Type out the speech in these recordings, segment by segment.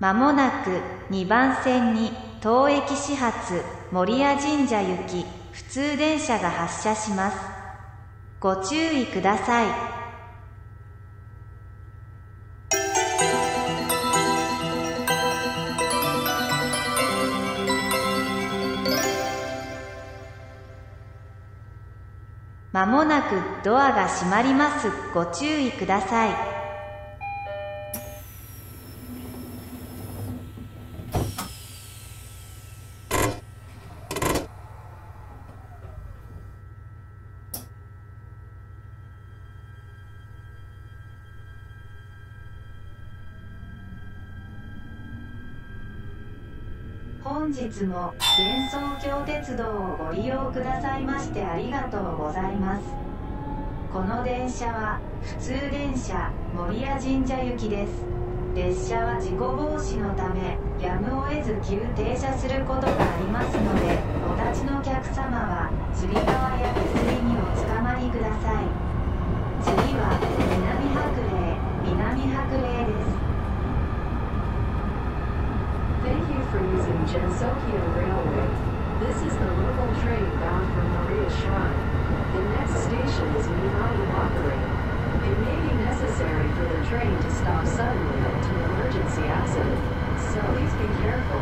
間もなく 2番線に東駅始発 守谷神社 行き 普通電車が発車します。 ご注意ください。 まもなくドアが閉まります。ご注意ください。 本日もGensokyo鉄道をご利用くださいましてありがとうございます。この電車は普通電車守谷神社行きです。列車は事故防止のためやむを得ず急停車することがありますので、お立ちのお客様はつり革や手すりにおつかまりください。次は南白麗です。 Thank you for using Gensokyo Railway. This is the local train bound for Moriya Shrine. The next station is Minami Wakari. It may be necessary for the train to stop suddenly due to an emergency accident, so please be careful.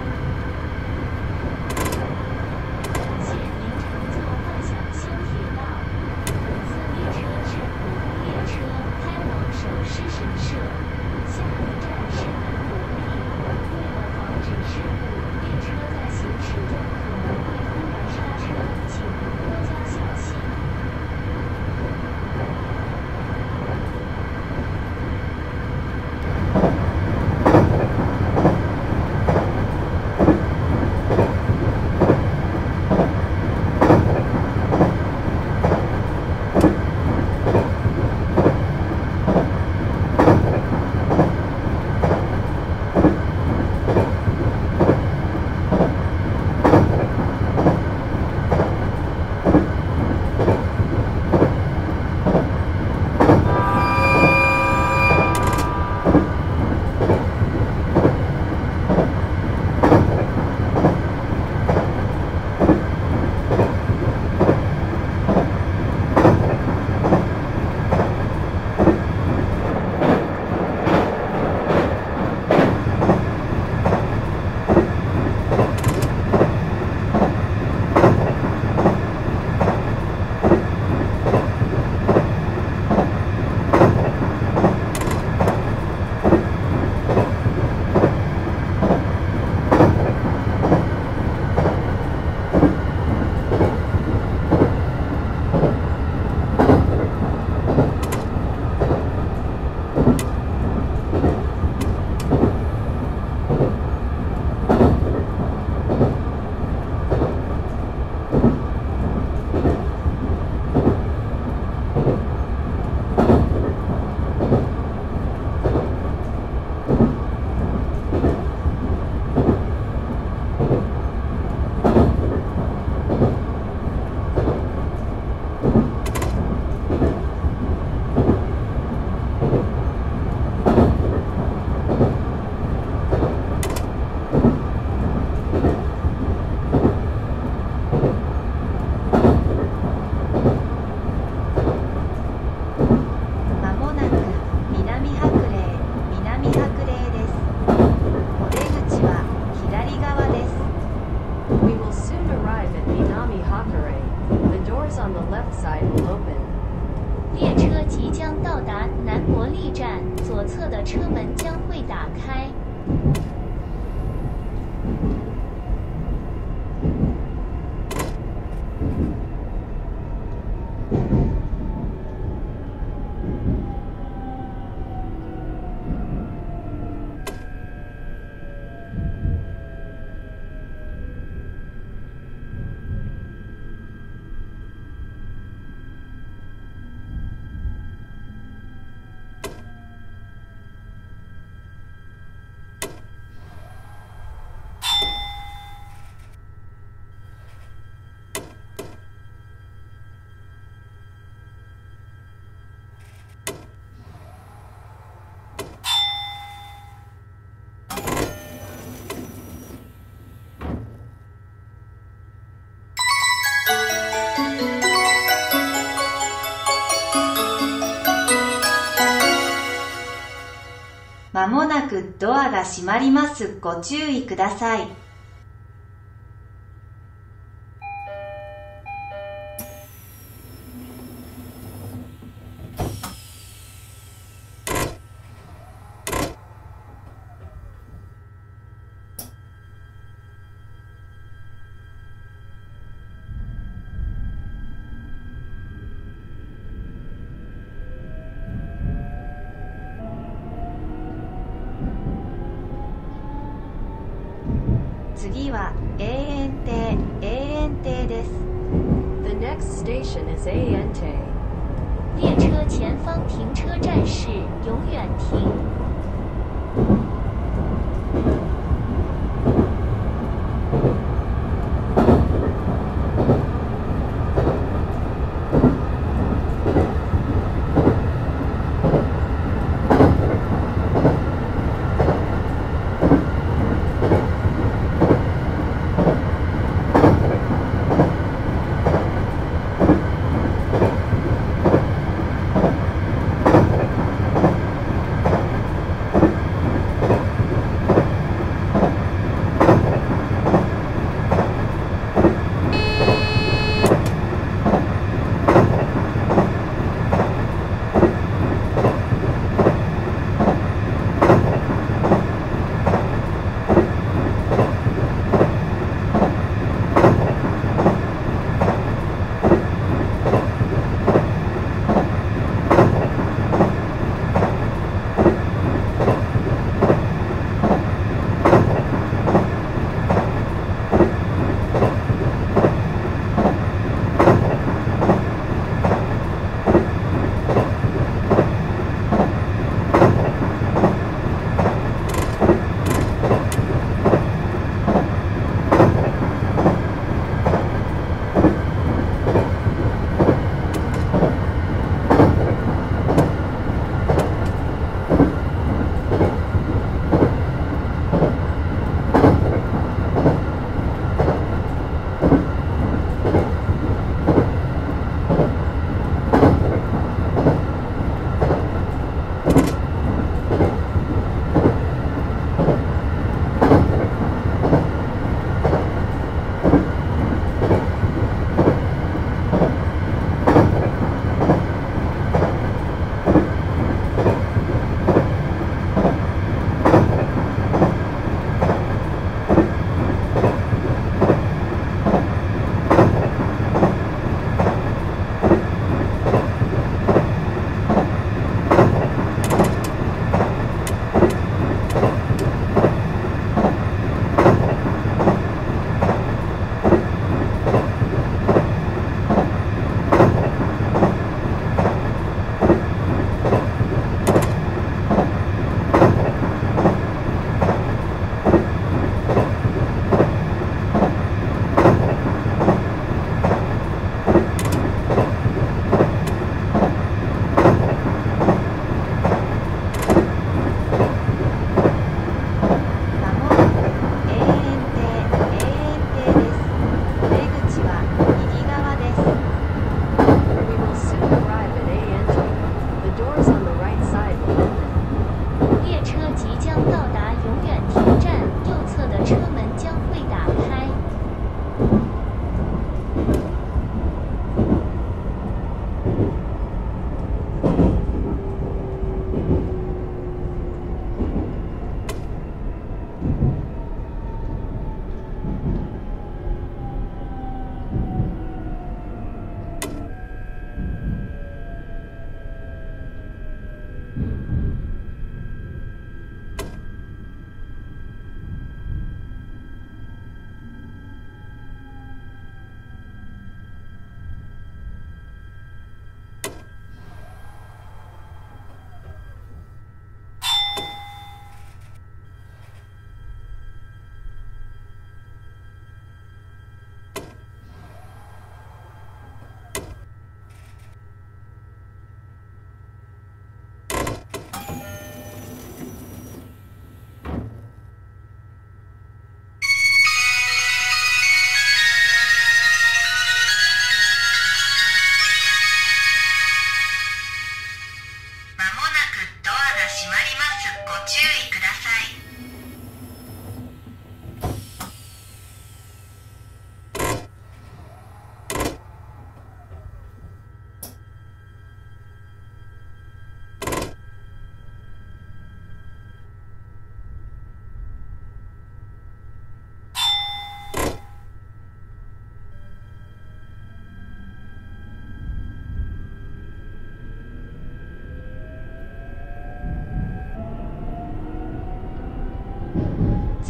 まもなくドアが閉まります。ご注意ください。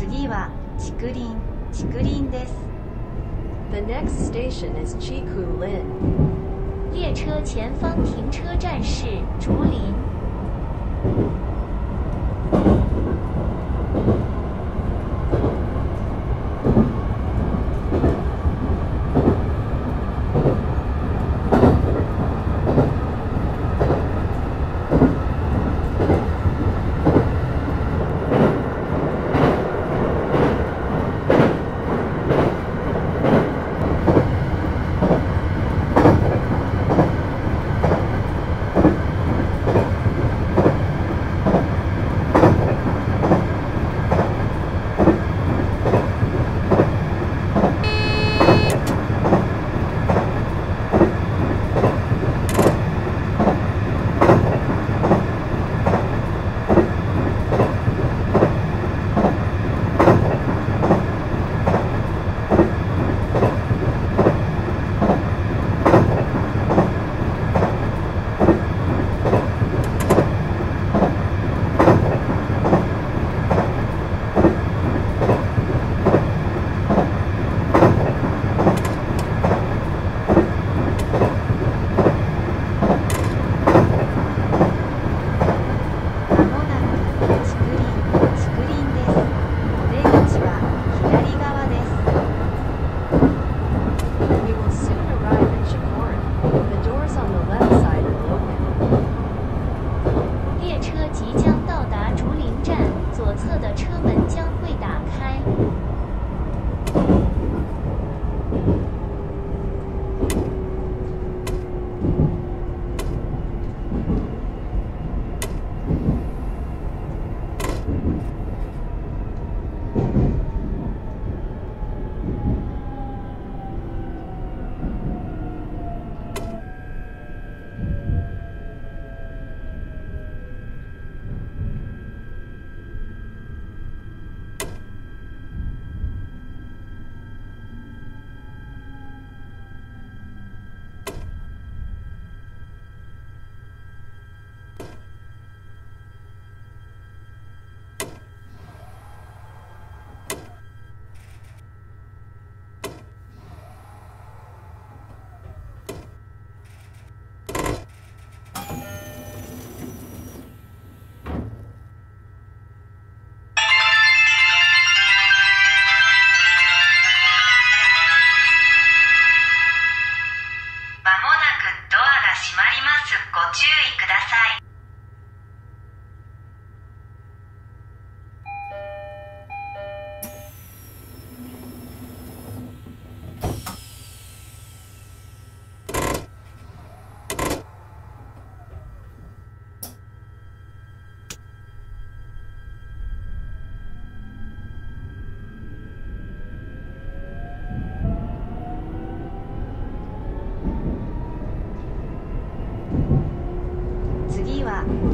次は竹林です。The next station is Chikurin. 列车前方停车站是竹林。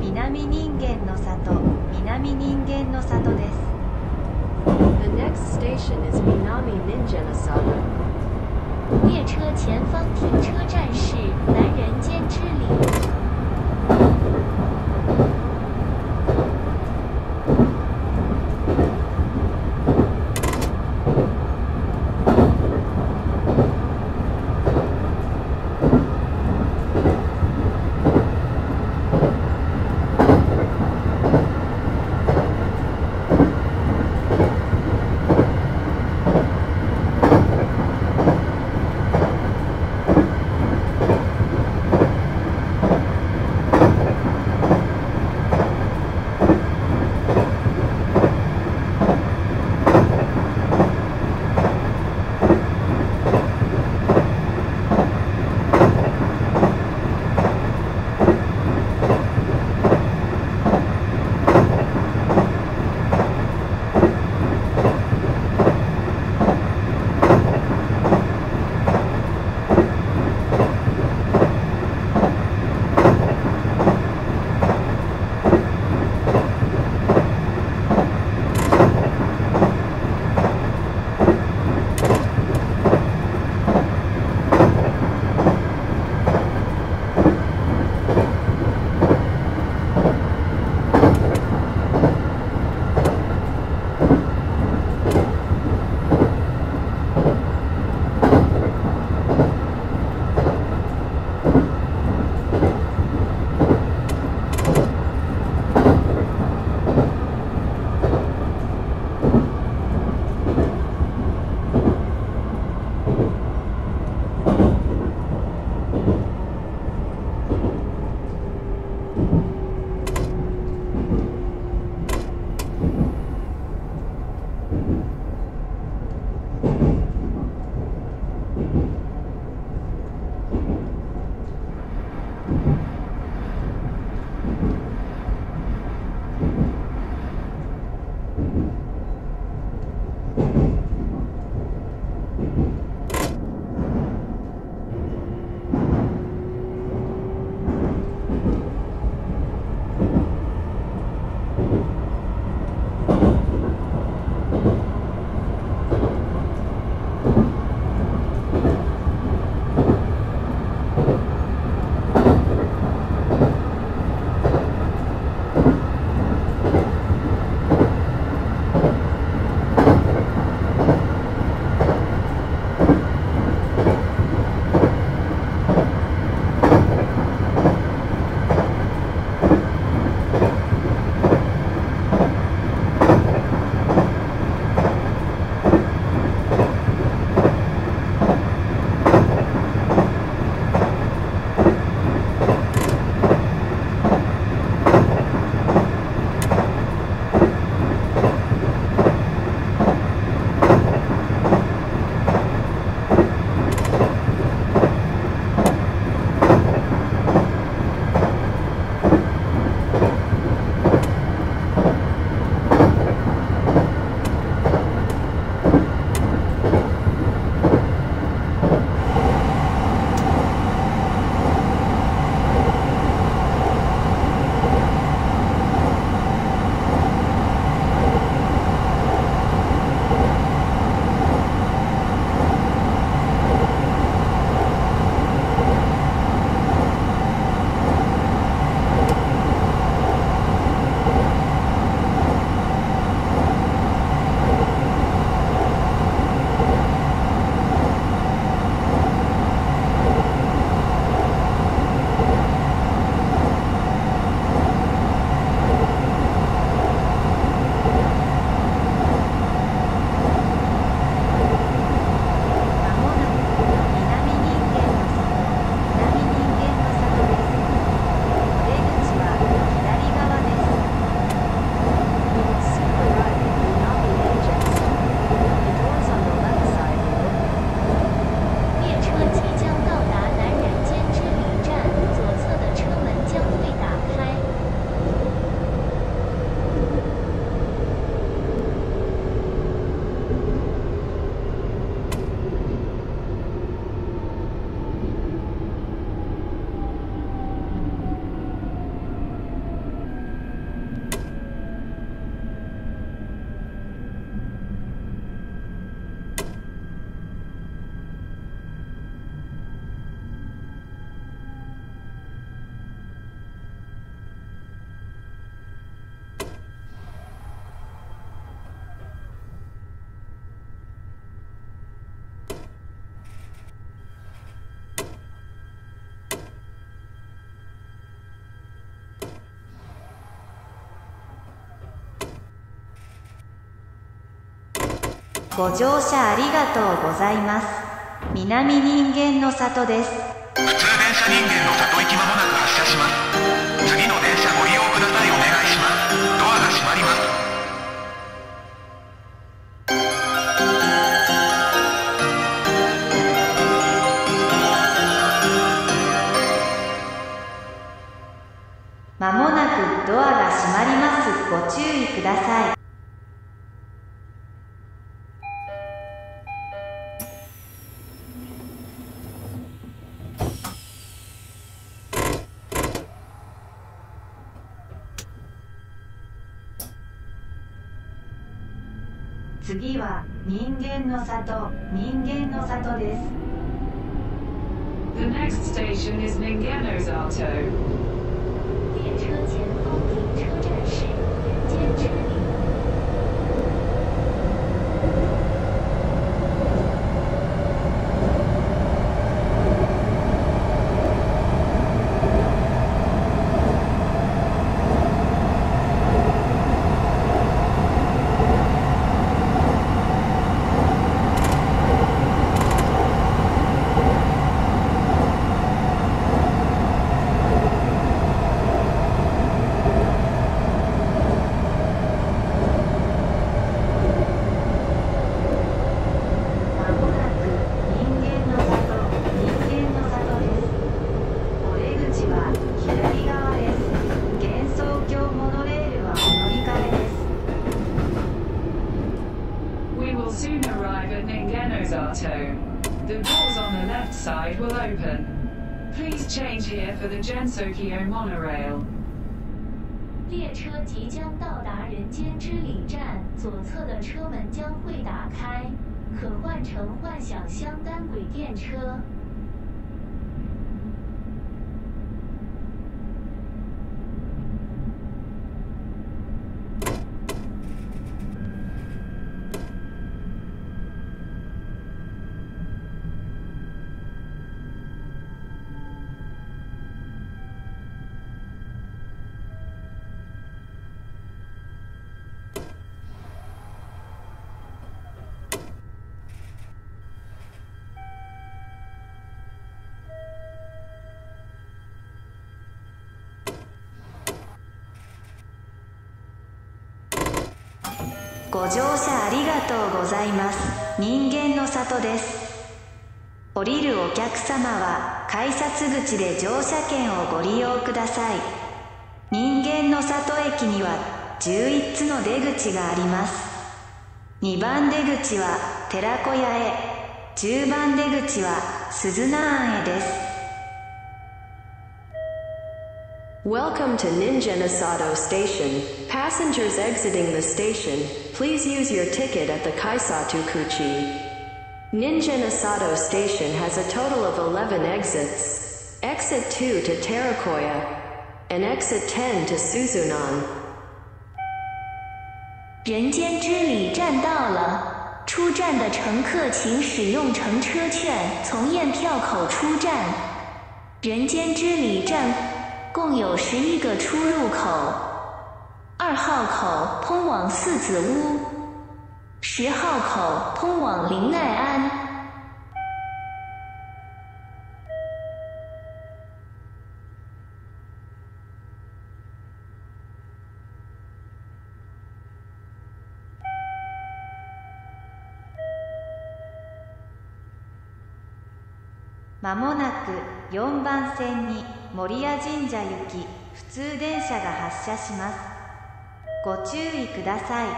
Minami Ningen no Sato, Minami Ningen no Sato desu. The next station is Minami Ninja no Sato. 列车前方停车站是男人间之旅。ご乗車ありがとうございます。南人間の里です。普通電車人間の里行きまもなく発車します。次の電車ご利用くださいお願いします。ドアが閉まります。まもなくドアが閉まります。ご注意ください。次は人間の里です。The next station is Ningen no Sato. 列车前方停车站是人间之旅。The doors on the left side will open. Please change here for the Gensokyo monorail. 列车即将到达人间之里站，左侧的车门将会打开，可换乘幻想乡单轨电车。 ご乗車ありがとうございます。人間の里です。降りるお客様は改札口で乗車券をご利用ください。人間の里駅には11つの出口があります。2番出口はTerakoyaへ、10番出口はSuzunonへです。Welcome to Ningen no Sato Station. Passengers exiting the station, please use your ticket at the kaisatu kuchi. Ningen no Sato Station has a total of 11 exits. Exit 2 to Terakoya, and Exit 10 to Suzunon. 人间之里站到了，出站的乘客请使用乘车券从验票口出站。人间之里站。 共有11个出入口，2号口通往四子屋，10号口通往林奈安。まもなく4番線に。 Moriya神社行き普通電車が発車します。ご注意ください。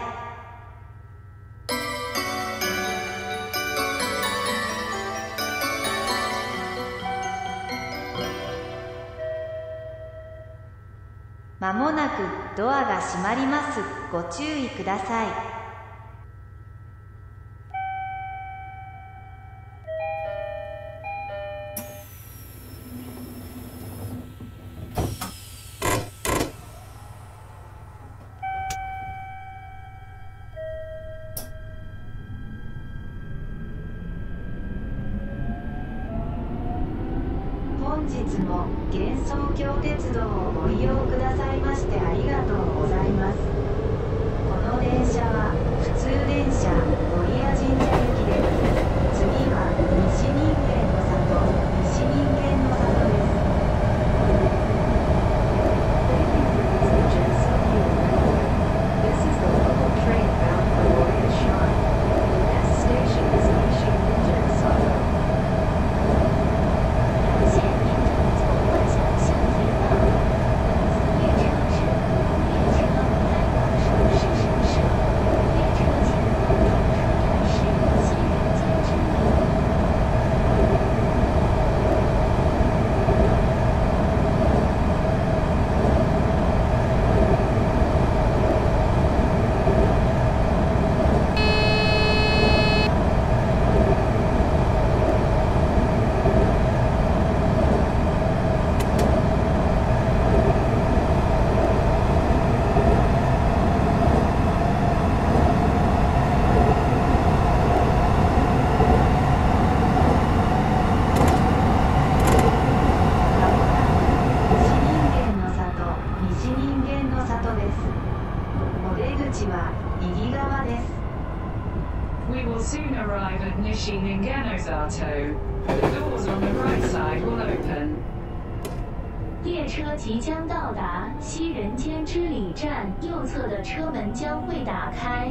まもなくドアが閉まります。ご注意ください。 列车即将到达西人间之里站，右侧的车门将会打开。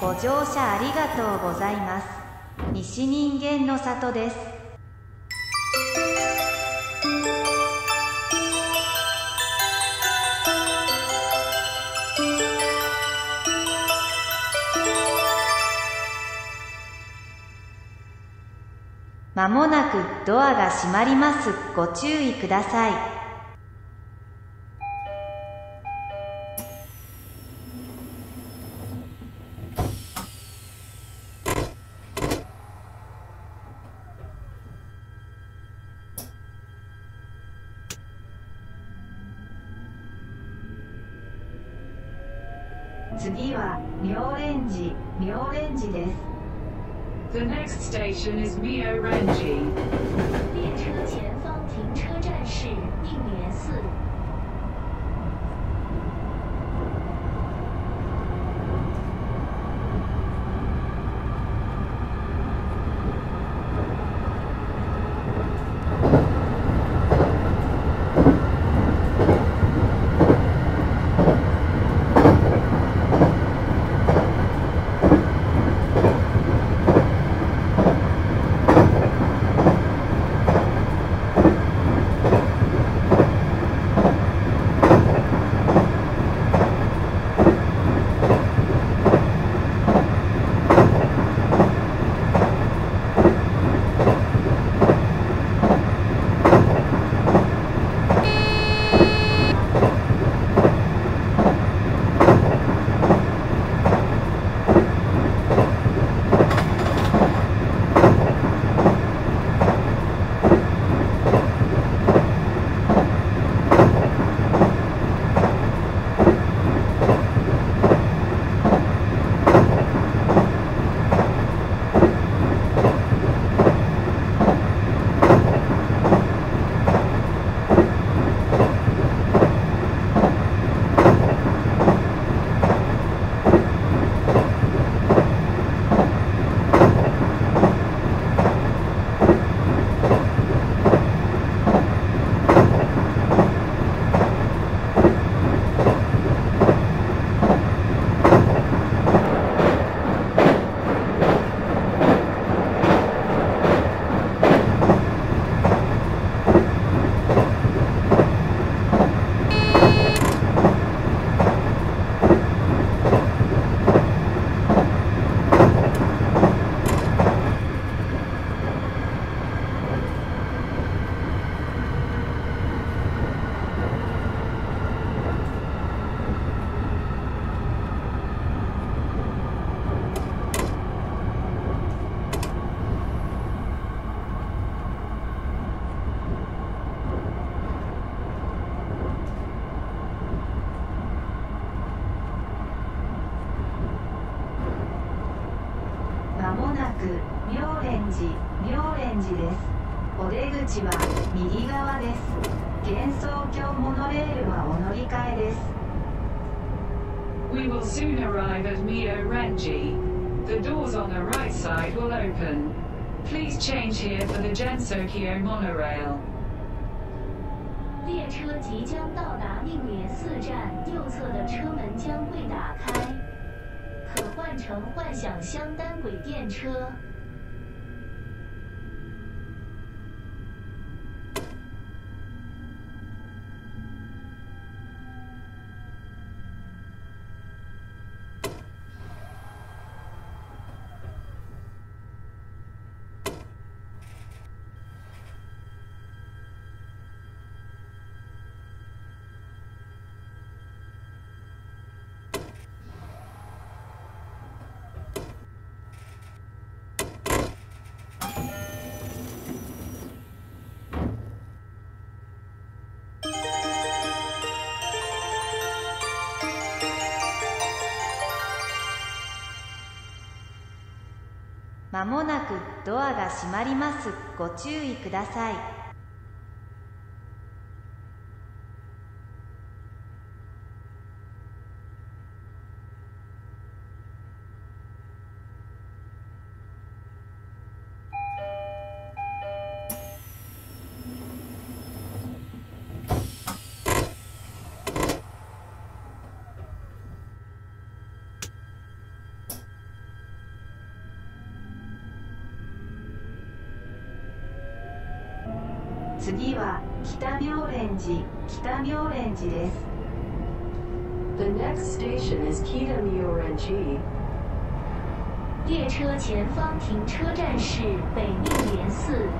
ご乗車ありがとうございます。西人間の里です。まもなくドアが閉まります。ご注意ください。The next station is Myorenji. 列车前方停车站是104。We will soon arrive at Myorenji. The doors on the right side will open. Please change here for the Gensokyo monorail. 列车即将到达104站，右侧的车门将会打开，可换乘幻想乡单轨电车。 まもなくドアが閉まります。ご注意ください。次は北妙蓮寺、北妙蓮寺です。 The next station is Kita Myorenji. 列车前方停车站是北密莲寺。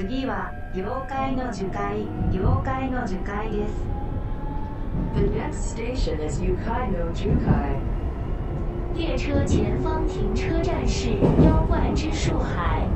次は妖怪の樹海、妖怪の樹海です。The next station is Yukai no Jukai. 列车前方停车站是妖怪之树海。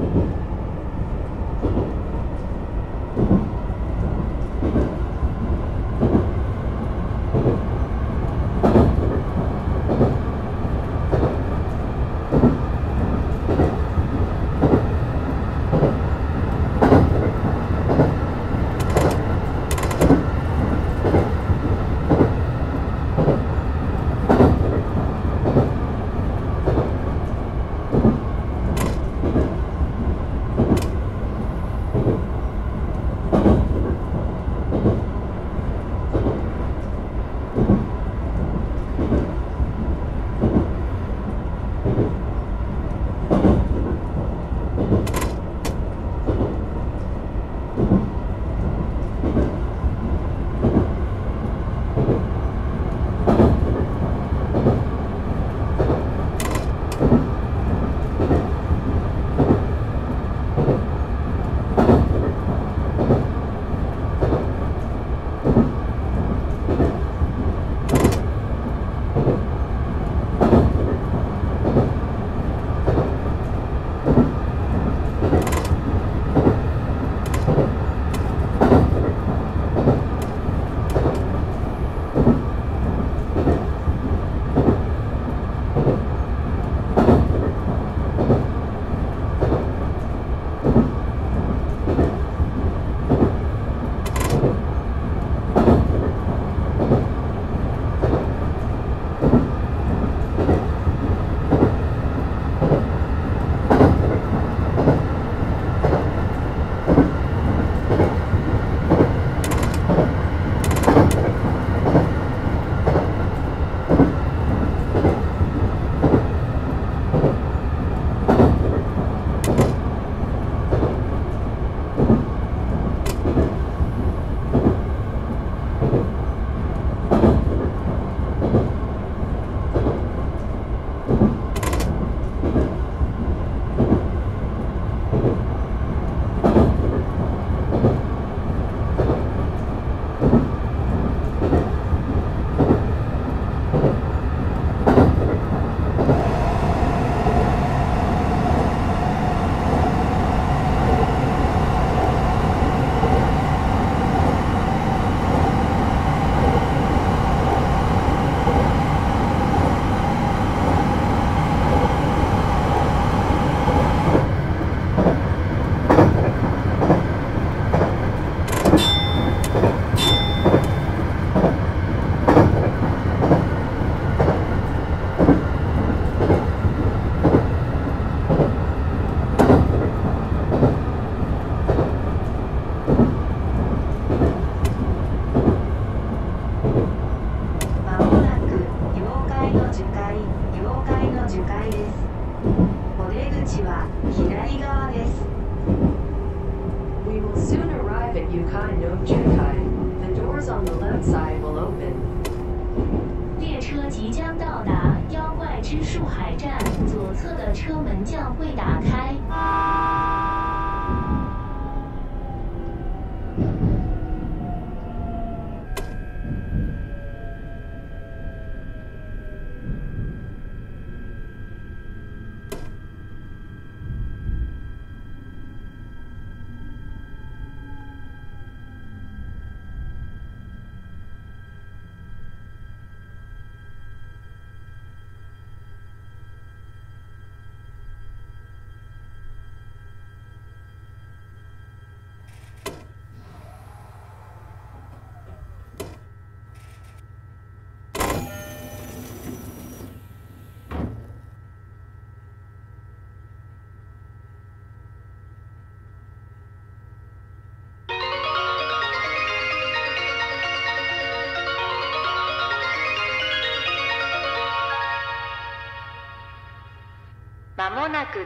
We will soon arrive at Yukai no Jukai. The doors on the left side will open.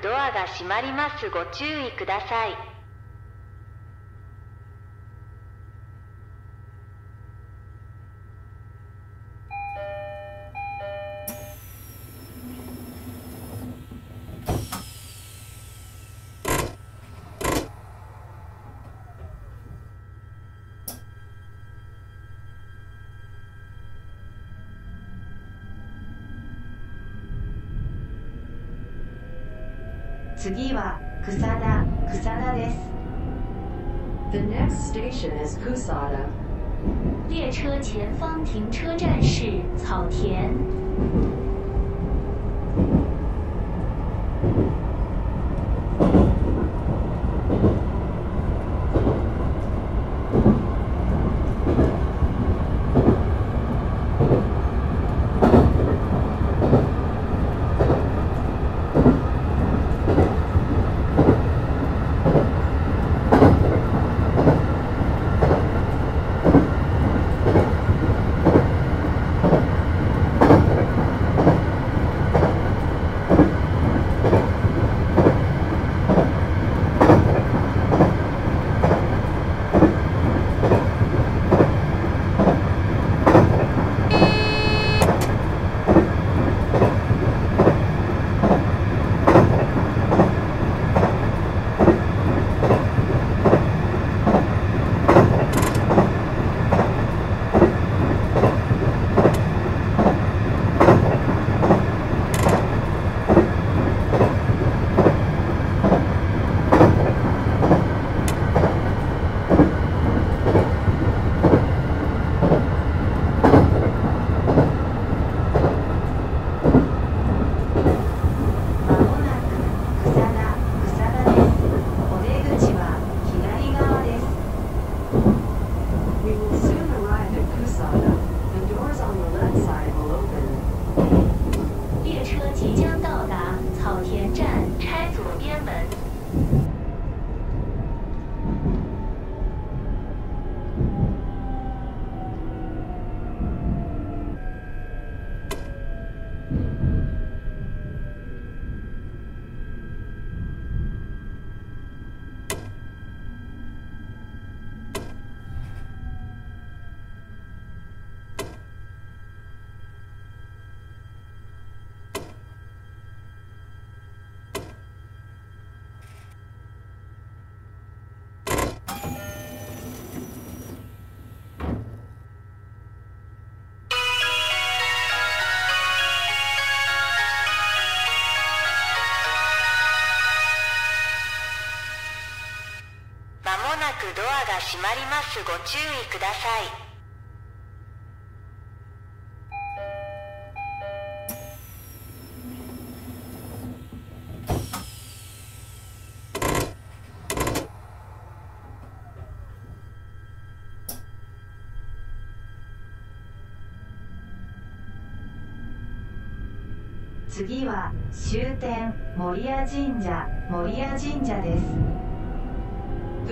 Doorが閉まります。ご注意ください。The next station is Kusada. The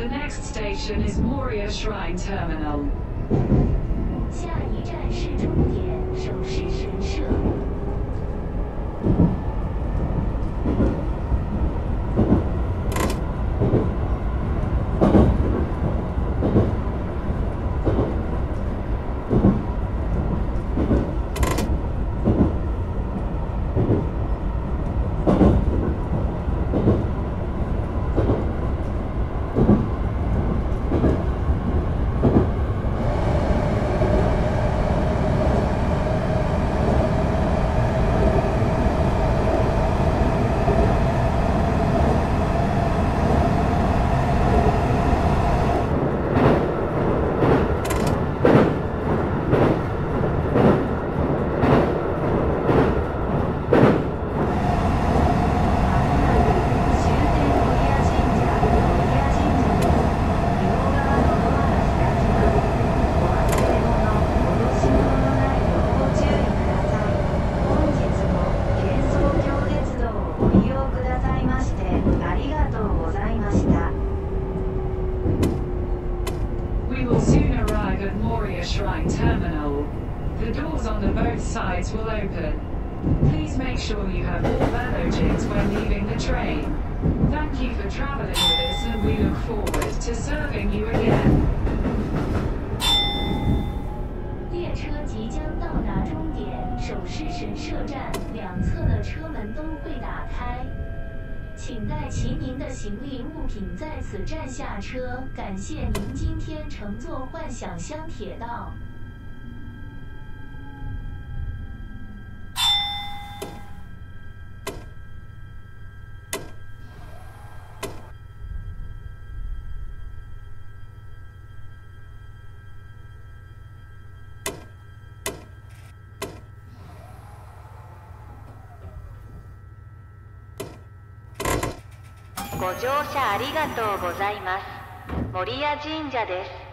next station is Moriya Shrine Terminal. 下一站是终点，守势神社。both sides will open. Please make sure you have all nanojin's when leaving the train. Thank you for traveling with us, and we look forward to serving you again. 列车即将到达终点首师神社站，两侧的车门都会打开。请带齐您的行李物品在此站下车。感谢您今天乘坐幻想乡铁道。 ご乗車ありがとうございます。守谷神社です。